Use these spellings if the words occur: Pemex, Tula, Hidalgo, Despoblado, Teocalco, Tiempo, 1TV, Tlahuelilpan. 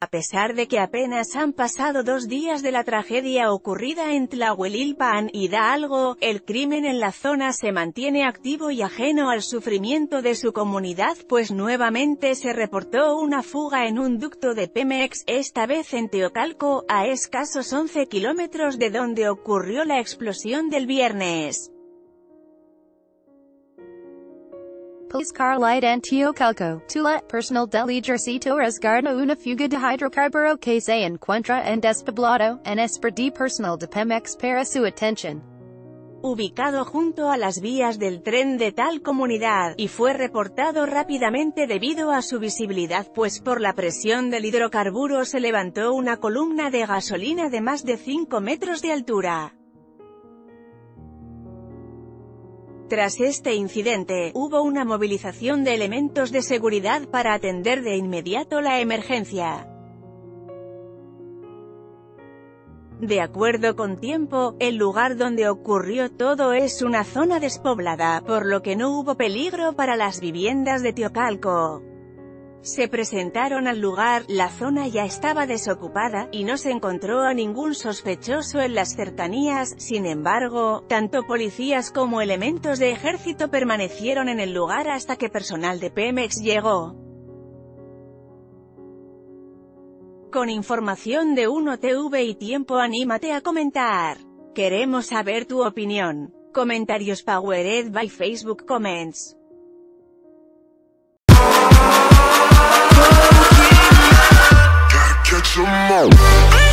A pesar de que apenas han pasado 2 días de la tragedia ocurrida en Tlahuelilpan, Hidalgo, el crimen en la zona se mantiene activo y ajeno al sufrimiento de su comunidad, pues nuevamente se reportó una fuga en un ducto de Pemex, esta vez en Teocalco, a escasos 11 kilómetros de donde ocurrió la explosión del viernes. Police car light and Teocalco, Tula, personal del Ejército resguarda una fuga de hidrocarburo que se encuentra en Despoblado, en espera de personal de Pemex para su atención. Ubicado junto a las vías del tren de tal comunidad, y fue reportado rápidamente debido a su visibilidad, pues por la presión del hidrocarburo se levantó una columna de gasolina de más de 5 metros de altura. Tras este incidente, hubo una movilización de elementos de seguridad para atender de inmediato la emergencia. De acuerdo con Tiempo, el lugar donde ocurrió todo es una zona despoblada, por lo que no hubo peligro para las viviendas de Teocalco. Se presentaron al lugar, la zona ya estaba desocupada, y no se encontró a ningún sospechoso en las cercanías. Sin embargo, tanto policías como elementos de ejército permanecieron en el lugar hasta que personal de Pemex llegó. Con información de 1TV y Tiempo, anímate a comentar. Queremos saber tu opinión. Comentarios powered by Facebook Comments. Some more.